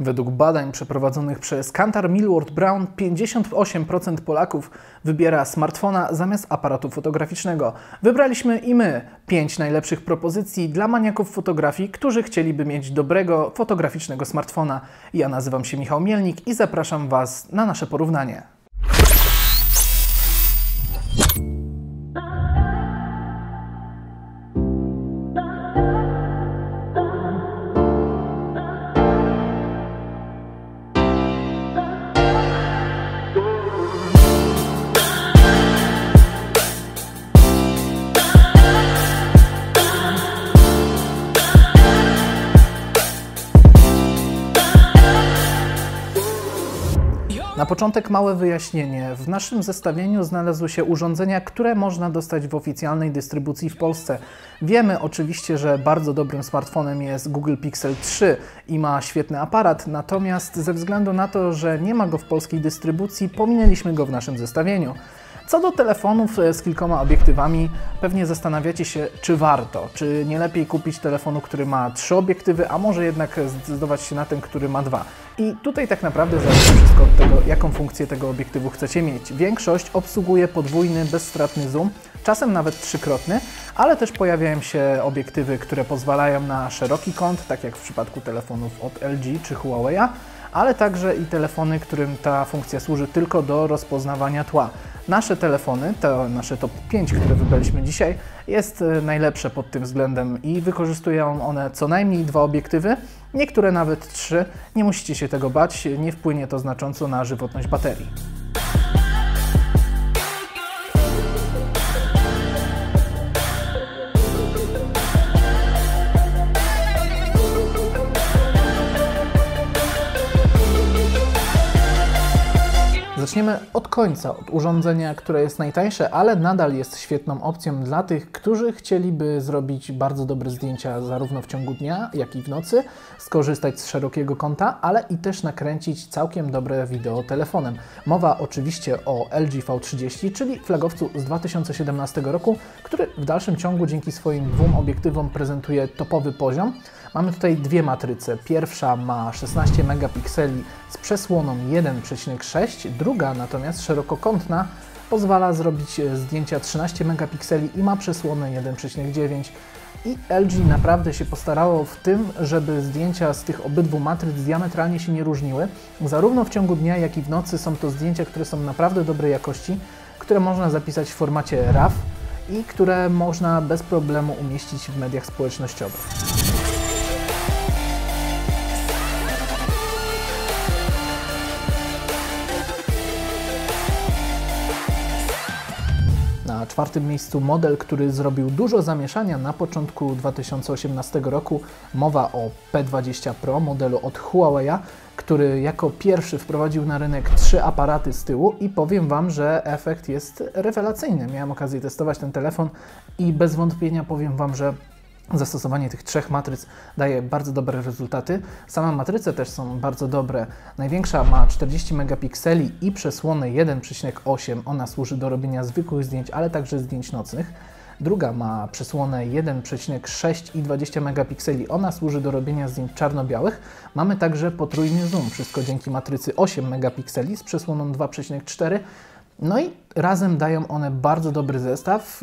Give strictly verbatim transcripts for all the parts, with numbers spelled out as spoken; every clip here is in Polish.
Według badań przeprowadzonych przez Kantar Millward Brown pięćdziesiąt osiem procent Polaków wybiera smartfona zamiast aparatu fotograficznego. Wybraliśmy i my pięć najlepszych propozycji dla maniaków fotografii, którzy chcieliby mieć dobrego fotograficznego smartfona. Ja nazywam się Michał Mielnik i zapraszam Was na nasze porównanie. Na początek małe wyjaśnienie. W naszym zestawieniu znalazły się urządzenia, które można dostać w oficjalnej dystrybucji w Polsce. Wiemy oczywiście, że bardzo dobrym smartfonem jest Google Pixel trzy i ma świetny aparat, natomiast ze względu na to, że nie ma go w polskiej dystrybucji, pominęliśmy go w naszym zestawieniu. Co do telefonów z kilkoma obiektywami, pewnie zastanawiacie się, czy warto, czy nie lepiej kupić telefonu, który ma trzy obiektywy, a może jednak zdecydować się na ten, który ma dwa. I tutaj tak naprawdę zależy wszystko od tego, jaką funkcję tego obiektywu chcecie mieć. Większość obsługuje podwójny, bezstratny zoom, czasem nawet trzykrotny, ale też pojawiają się obiektywy, które pozwalają na szeroki kąt, tak jak w przypadku telefonów od L G czy Huawei'a, ale także i telefony, którym ta funkcja służy tylko do rozpoznawania tła. Nasze telefony, to nasze top pięć, które wybraliśmy dzisiaj, jest najlepsze pod tym względem i wykorzystują one co najmniej dwa obiektywy, niektóre nawet trzy. Nie musicie się tego bać, nie wpłynie to znacząco na żywotność baterii. Zaczniemy od końca, od urządzenia, które jest najtańsze, ale nadal jest świetną opcją dla tych, którzy chcieliby zrobić bardzo dobre zdjęcia zarówno w ciągu dnia, jak i w nocy, skorzystać z szerokiego kąta, ale i też nakręcić całkiem dobre wideo telefonem. Mowa oczywiście o L G V trzydzieści, czyli flagowcu z dwa tysiące siedemnastego roku, który w dalszym ciągu dzięki swoim dwóm obiektywom prezentuje topowy poziom. Mamy tutaj dwie matryce. Pierwsza ma szesnaście megapikseli z przesłoną jeden przecinek sześć, druga natomiast szerokokątna pozwala zrobić zdjęcia trzynaście megapikseli i ma przesłonę jeden przecinek dziewięć. I L G naprawdę się postarało w tym, żeby zdjęcia z tych obydwu matryc diametralnie się nie różniły. Zarówno w ciągu dnia, jak i w nocy są to zdjęcia, które są naprawdę dobrej jakości, które można zapisać w formacie raw i które można bez problemu umieścić w mediach społecznościowych. Na czwartym miejscu model, który zrobił dużo zamieszania na początku dwa tysiące osiemnastego roku. Mowa o P dwadzieścia Pro, modelu od Huawei'a, który jako pierwszy wprowadził na rynek trzy aparaty z tyłu i powiem Wam, że efekt jest rewelacyjny. Miałem okazję testować ten telefon i bez wątpienia powiem Wam, że zastosowanie tych trzech matryc daje bardzo dobre rezultaty. Same matryce też są bardzo dobre. Największa ma czterdzieści megapikseli i przesłonę jeden przecinek osiem. Ona służy do robienia zwykłych zdjęć, ale także zdjęć nocnych. Druga ma przesłonę jeden przecinek sześć i dwadzieścia megapikseli. Ona służy do robienia zdjęć czarno-białych. Mamy także potrójny zoom. Wszystko dzięki matrycy osiem megapikseli z przesłoną dwa przecinek cztery. No i razem dają one bardzo dobry zestaw.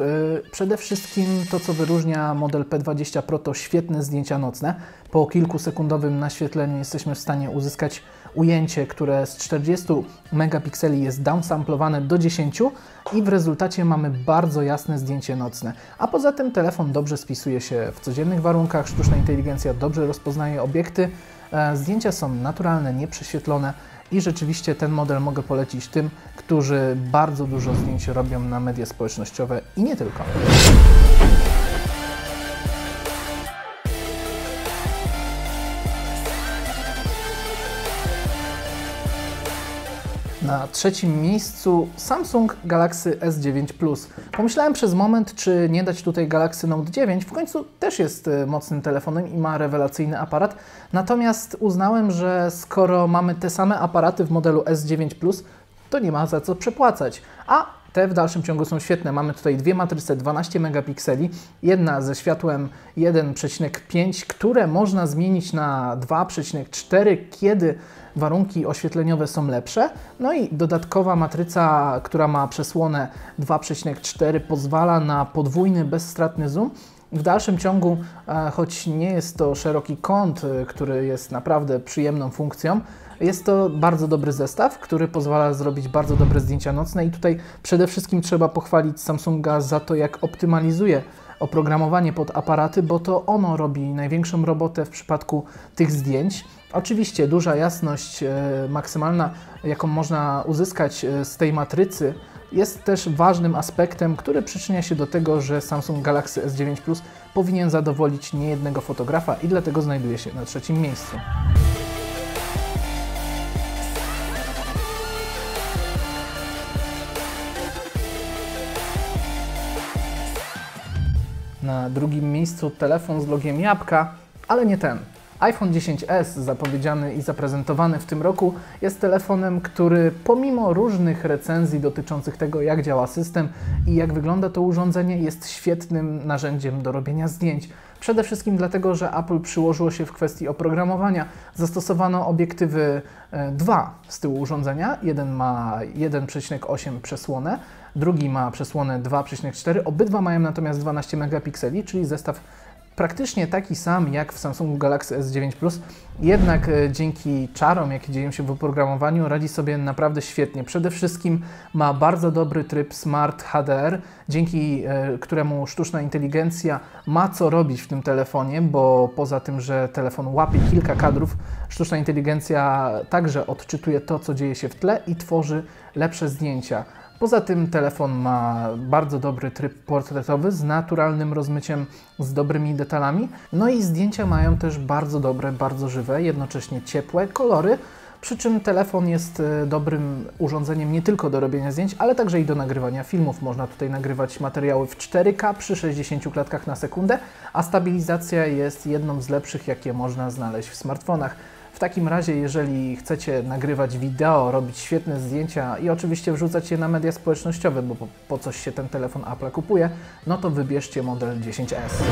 Przede wszystkim to, co wyróżnia model P dwadzieścia Pro, to świetne zdjęcia nocne. Po kilkusekundowym naświetleniu jesteśmy w stanie uzyskać ujęcie, które z czterdziestu megapikseli jest downsamplowane do dziesięciu i w rezultacie mamy bardzo jasne zdjęcie nocne. A poza tym telefon dobrze spisuje się w codziennych warunkach, sztuczna inteligencja dobrze rozpoznaje obiekty, zdjęcia są naturalne, nieprześwietlone. I rzeczywiście ten model mogę polecić tym, którzy bardzo dużo zdjęć robią na media społecznościowe i nie tylko. Na trzecim miejscu Samsung Galaxy S dziewięć Plus. Pomyślałem przez moment, czy nie dać tutaj Galaxy Note dziewięć. W końcu też jest mocnym telefonem i ma rewelacyjny aparat. Natomiast uznałem, że skoro mamy te same aparaty w modelu S dziewięć Plus, to nie ma za co przepłacać. A Te w dalszym ciągu są świetne. Mamy tutaj dwie matryce dwanaście megapikseli, jedna ze światłem jeden przecinek pięć, które można zmienić na dwa przecinek cztery, kiedy warunki oświetleniowe są lepsze. No i dodatkowa matryca, która ma przesłonę dwa przecinek cztery, pozwala na podwójny, bezstratny zoom. W dalszym ciągu, choć nie jest to szeroki kąt, który jest naprawdę przyjemną funkcją, jest to bardzo dobry zestaw, który pozwala zrobić bardzo dobre zdjęcia nocne i tutaj przede wszystkim trzeba pochwalić Samsunga za to, jak optymalizuje oprogramowanie pod aparaty, bo to ono robi największą robotę w przypadku tych zdjęć. Oczywiście duża jasność maksymalna, jaką można uzyskać z tej matrycy, jest też ważnym aspektem, który przyczynia się do tego, że Samsung Galaxy S dziewięć Plus powinien zadowolić niejednego fotografa i dlatego znajduje się na trzecim miejscu. Na drugim miejscu telefon z logiem jabłka, ale nie ten. iPhone X S zapowiedziany i zaprezentowany w tym roku jest telefonem, który pomimo różnych recenzji dotyczących tego, jak działa system i jak wygląda to urządzenie, jest świetnym narzędziem do robienia zdjęć. Przede wszystkim dlatego, że Apple przyłożyło się w kwestii oprogramowania. Zastosowano obiektywy dwa z tyłu urządzenia. Jeden ma jeden przecinek osiem przesłonę, drugi ma przesłonę dwa przecinek cztery. Obydwa mają natomiast dwanaście megapikseli, czyli zestaw praktycznie taki sam jak w Samsungu Galaxy S dziewięć Plus, jednak dzięki czarom, jakie dzieją się w oprogramowaniu, radzi sobie naprawdę świetnie. Przede wszystkim ma bardzo dobry tryb Smart H D R, dzięki któremu sztuczna inteligencja ma co robić w tym telefonie, bo poza tym, że telefon łapie kilka kadrów, sztuczna inteligencja także odczytuje to, co dzieje się w tle i tworzy lepsze zdjęcia. Poza tym telefon ma bardzo dobry tryb portretowy z naturalnym rozmyciem, z dobrymi detalami. No i zdjęcia mają też bardzo dobre, bardzo żywe, jednocześnie ciepłe kolory, przy czym telefon jest dobrym urządzeniem nie tylko do robienia zdjęć, ale także i do nagrywania filmów. Można tutaj nagrywać materiały w cztery K przy sześćdziesięciu klatkach na sekundę, a stabilizacja jest jedną z lepszych, jakie można znaleźć w smartfonach. W takim razie, jeżeli chcecie nagrywać wideo, robić świetne zdjęcia i oczywiście wrzucać je na media społecznościowe, bo po, po coś się ten telefon Apple kupuje, no to wybierzcie model X S.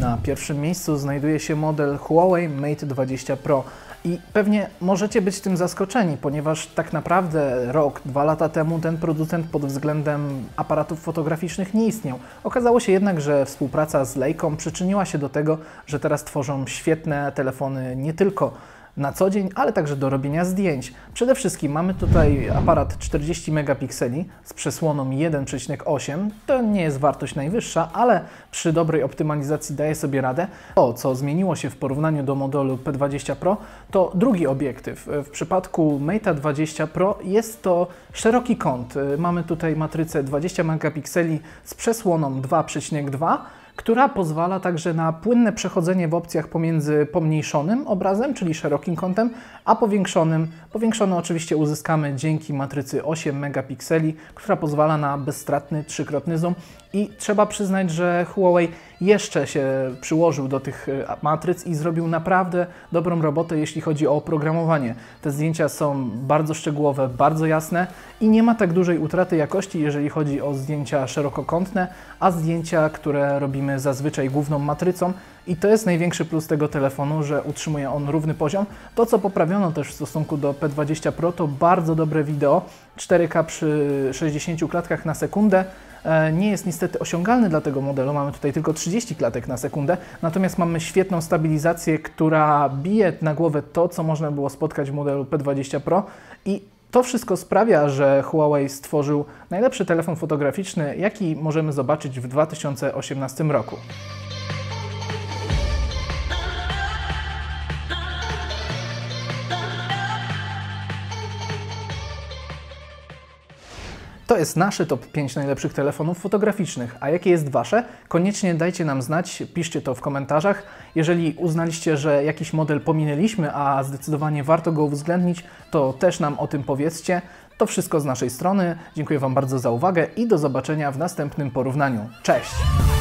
Na pierwszym miejscu znajduje się model Huawei Mate dwadzieścia Pro. I pewnie możecie być tym zaskoczeni, ponieważ tak naprawdę rok, dwa lata temu ten producent pod względem aparatów fotograficznych nie istniał. Okazało się jednak, że współpraca z Leicą przyczyniła się do tego, że teraz tworzą świetne telefony nie tylko na co dzień, ale także do robienia zdjęć. Przede wszystkim mamy tutaj aparat czterdzieści megapikseli z przesłoną jeden przecinek osiem. To nie jest wartość najwyższa, ale przy dobrej optymalizacji daje sobie radę. To, co zmieniło się w porównaniu do modelu P dwadzieścia Pro, to drugi obiektyw. W przypadku Mate'a dwadzieścia Pro jest to szeroki kąt. Mamy tutaj matrycę dwadzieścia megapikseli z przesłoną dwa przecinek dwa, która pozwala także na płynne przechodzenie w opcjach pomiędzy pomniejszonym obrazem, czyli szerokim kątem, a powiększonym. Powiększony oczywiście uzyskamy dzięki matrycy osiem megapikseli, która pozwala na bezstratny trzykrotny zoom. I trzeba przyznać, że Huawei jeszcze się przyłożył do tych matryc i zrobił naprawdę dobrą robotę, jeśli chodzi o oprogramowanie. Te zdjęcia są bardzo szczegółowe, bardzo jasne i nie ma tak dużej utraty jakości, jeżeli chodzi o zdjęcia szerokokątne, a zdjęcia, które robimy zazwyczaj główną matrycą. I to jest największy plus tego telefonu, że utrzymuje on równy poziom. To, co poprawiono też w stosunku do P dwadzieścia Pro, to bardzo dobre wideo, cztery K przy sześćdziesięciu klatkach na sekundę. Nie jest niestety osiągalny dla tego modelu, mamy tutaj tylko trzydzieści klatek na sekundę, natomiast mamy świetną stabilizację, która bije na głowę to, co można było spotkać w modelu P dwadzieścia Pro i to wszystko sprawia, że Huawei stworzył najlepszy telefon fotograficzny, jaki możemy zobaczyć w dwa tysiące osiemnastym roku. To jest nasze top pięć najlepszych telefonów fotograficznych, a jakie jest Wasze? Koniecznie dajcie nam znać, piszcie to w komentarzach. Jeżeli uznaliście, że jakiś model pominęliśmy, a zdecydowanie warto go uwzględnić, to też nam o tym powiedzcie. To wszystko z naszej strony. Dziękuję Wam bardzo za uwagę i do zobaczenia w następnym porównaniu. Cześć!